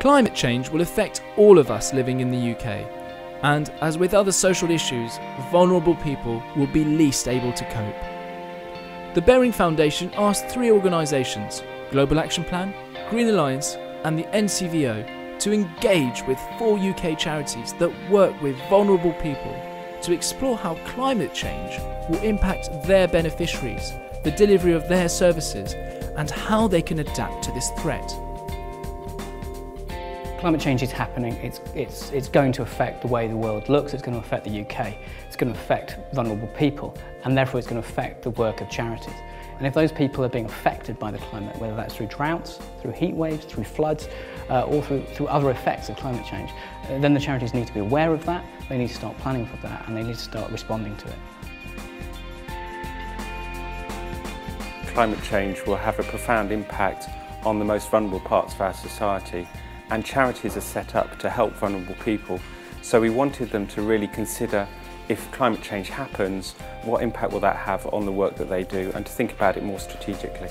Climate change will affect all of us living in the UK, and as with other social issues, vulnerable people will be least able to cope. The Baring Foundation asked three organisations, Global Action Plan, Green Alliance and the NCVO, to engage with four UK charities that work with vulnerable people to explore how climate change will impact their beneficiaries, the delivery of their services, and how they can adapt to this threat. Climate change is happening, it's going to affect the way the world looks, it's going to affect the UK, it's going to affect vulnerable people, and therefore it's going to affect the work of charities. And if those people are being affected by the climate, whether that's through droughts, through heat waves, through floods, or through other effects of climate change, then the charities need to be aware of that, they need to start planning for that, and they need to start responding to it. Climate change will have a profound impact on the most vulnerable parts of our society. And charities are set up to help vulnerable people, so we wanted them to really consider, if climate change happens, what impact will that have on the work that they do, and to think about it more strategically.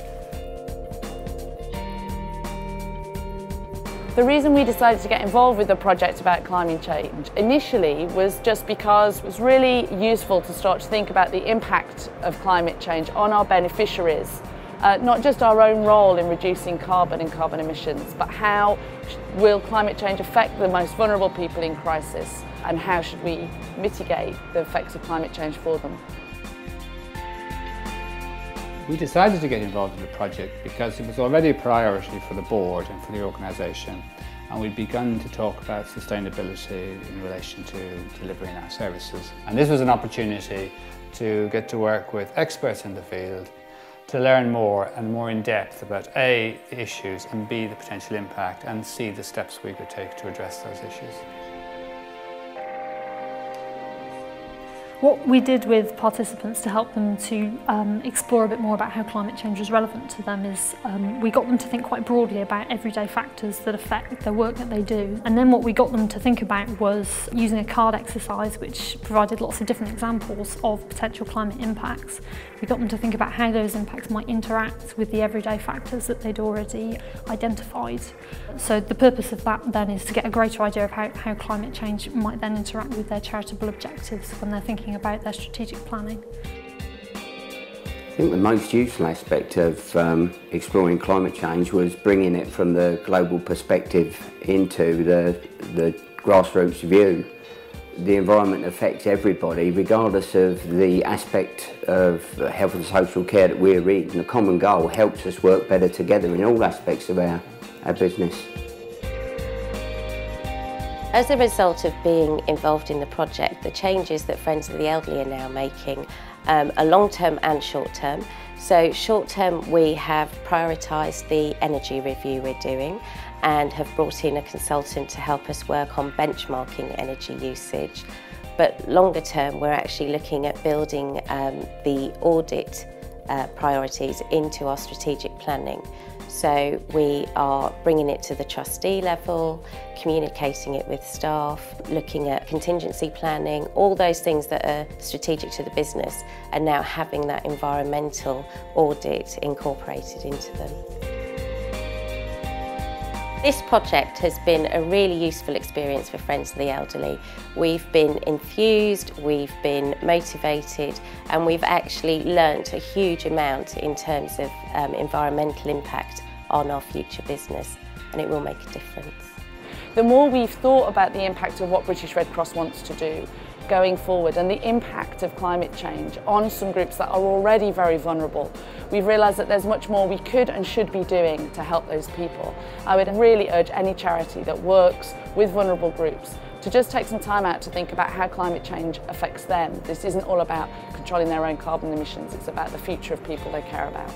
The reason we decided to get involved with the project about climate change initially was just because it was really useful to start to think about the impact of climate change on our beneficiaries. Not just our own role in reducing carbon and carbon emissions, but how will climate change affect the most vulnerable people in crisis, and how should we mitigate the effects of climate change for them. We decided to get involved in the project because it was already a priority for the board and for the organisation, and we'd begun to talk about sustainability in relation to delivering our services. And this was an opportunity to get to work with experts in the field to learn more and more in depth about A, the issues, and B, the potential impact, and C, the steps we could take to address those issues. What we did with participants to help them to explore a bit more about how climate change is relevant to them is we got them to think quite broadly about everyday factors that affect the work that they do. And then what we got them to think about was using a card exercise which provided lots of different examples of potential climate impacts. We got them to think about how those impacts might interact with the everyday factors that they'd already identified. So the purpose of that then is to get a greater idea of how climate change might then interact with their charitable objectives when they're thinking about their strategic planning. I think the most useful aspect of exploring climate change was bringing it from the global perspective into the grassroots view. The environment affects everybody, regardless of the aspect of health and social care that we're in. The common goal helps us work better together in all aspects of our business. As a result of being involved in the project, the changes that Friends of the Elderly are now making are long-term and short-term. So short-term, we have prioritised the energy review we're doing and have brought in a consultant to help us work on benchmarking energy usage. But longer term, we're actually looking at building the audit priorities into our strategic planning. So we are bringing it to the trustee level, communicating it with staff, looking at contingency planning, all those things that are strategic to the business, and now having that environmental audit incorporated into them. This project has been a really useful experience for Friends of the Elderly. We've been enthused, we've been motivated, and we've actually learnt a huge amount in terms of environmental impact on our future business, and it will make a difference. The more we've thought about the impact of what British Red Cross wants to do going forward and the impact of climate change on some groups that are already very vulnerable, we've realised that there's much more we could and should be doing to help those people. I would really urge any charity that works with vulnerable groups to just take some time out to think about how climate change affects them. This isn't all about controlling their own carbon emissions, it's about the future of people they care about.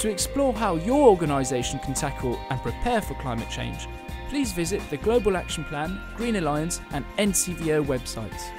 To explore how your organisation can tackle and prepare for climate change, please visit the Global Action Plan, Green Alliance and NCVO websites.